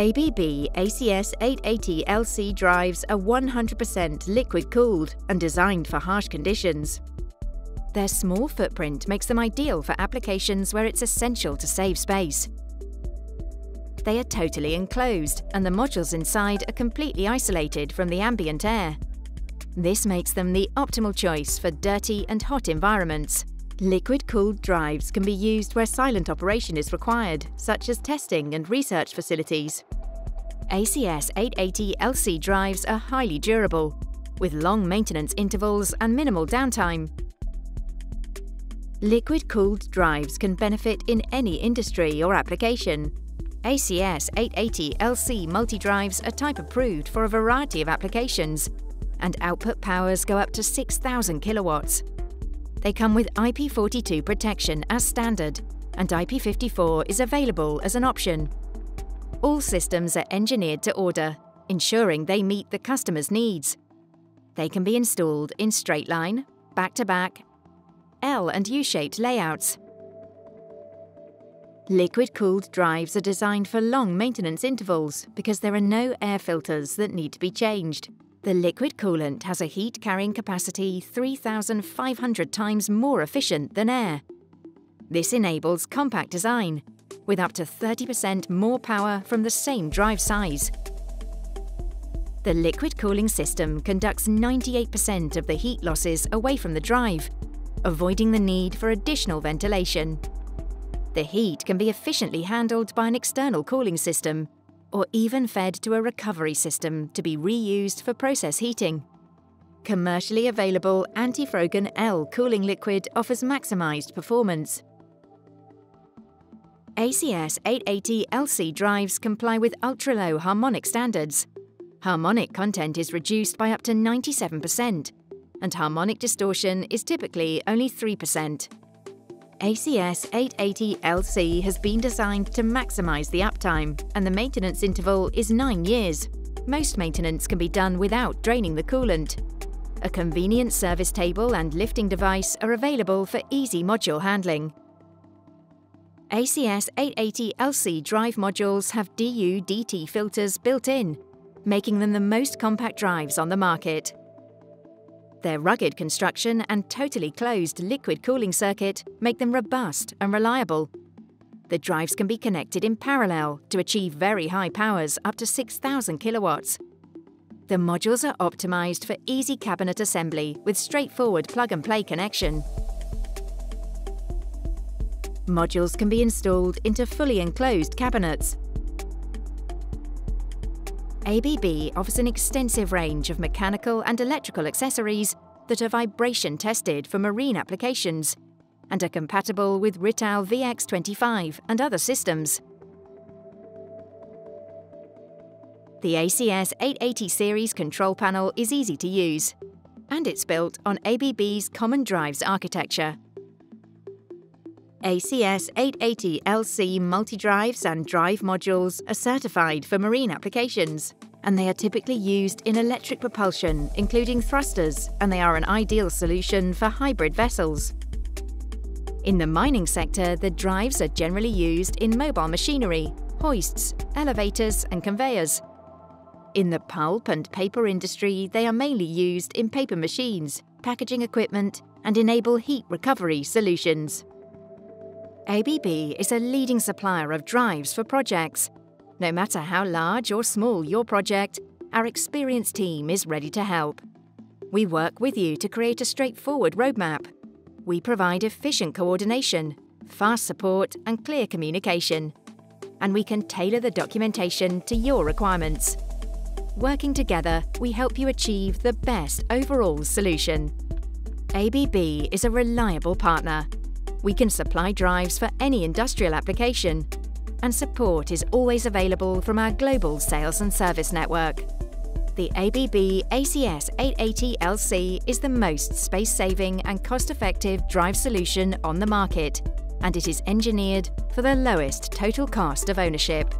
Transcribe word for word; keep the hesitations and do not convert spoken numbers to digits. A B B A C S eight eighty L C drives are one hundred percent liquid-cooled and designed for harsh conditions. Their small footprint makes them ideal for applications where it's essential to save space. They are totally enclosed, and the modules inside are completely isolated from the ambient air. This makes them the optimal choice for dirty and hot environments. Liquid-cooled drives can be used where silent operation is required, such as testing and research facilities. A C S eight eighty L C drives are highly durable, with long maintenance intervals and minimal downtime. Liquid-cooled drives can benefit in any industry or application. A C S eight eighty L C multi-drives are type-approved for a variety of applications, and output powers go up to six thousand kilowatts. They come with I P forty-two protection as standard, and I P fifty-four is available as an option. All systems are engineered to order, ensuring they meet the customer's needs. They can be installed in straight line, back-to-back, L and U-shaped layouts. Liquid-cooled drives are designed for long maintenance intervals because there are no air filters that need to be changed. The liquid coolant has a heat-carrying capacity three thousand five hundred times more efficient than air. This enables compact design, with up to thirty percent more power from the same drive size. The liquid cooling system conducts ninety-eight percent of the heat losses away from the drive, avoiding the need for additional ventilation. The heat can be efficiently handled by an external cooling system, or even fed to a recovery system to be reused for process heating. Commercially available Antifrogen L cooling liquid offers maximized performance. A C S eight eighty L C drives comply with ultra-low harmonic standards. Harmonic content is reduced by up to ninety-seven percent, and harmonic distortion is typically only three percent. A C S eight eighty L C has been designed to maximize the uptime, and the maintenance interval is nine years. Most maintenance can be done without draining the coolant. A convenient service table and lifting device are available for easy module handling. A C S eight eighty L C drive modules have D U D T filters built in, making them the most compact drives on the market. Their rugged construction and totally closed liquid cooling circuit make them robust and reliable. The drives can be connected in parallel to achieve very high powers up to six thousand kilowatts. The modules are optimized for easy cabinet assembly with straightforward plug-and-play connection. Modules can be installed into fully enclosed cabinets. A B B offers an extensive range of mechanical and electrical accessories that are vibration-tested for marine applications and are compatible with Rittal V X twenty-five and other systems. The A C S eight eighty series control panel is easy to use, and it's built on A B B's Common Drives architecture. A C S eight eighty L C multi-drives and drive modules are certified for marine applications, and they are typically used in electric propulsion, including thrusters, and they are an ideal solution for hybrid vessels. In the mining sector, the drives are generally used in mobile machinery, hoists, elevators, and conveyors. In the pulp and paper industry, they are mainly used in paper machines, packaging equipment, and enable heat recovery solutions. A B B is a leading supplier of drives for projects. No matter how large or small your project, our experienced team is ready to help. We work with you to create a straightforward roadmap. We provide efficient coordination, fast support, and clear communication. And we can tailor the documentation to your requirements. Working together, we help you achieve the best overall solution. A B B is a reliable partner. We can supply drives for any industrial application, and support is always available from our global sales and service network. The A B B A C S eight eighty L C is the most space-saving and cost-effective drive solution on the market, and it is engineered for the lowest total cost of ownership.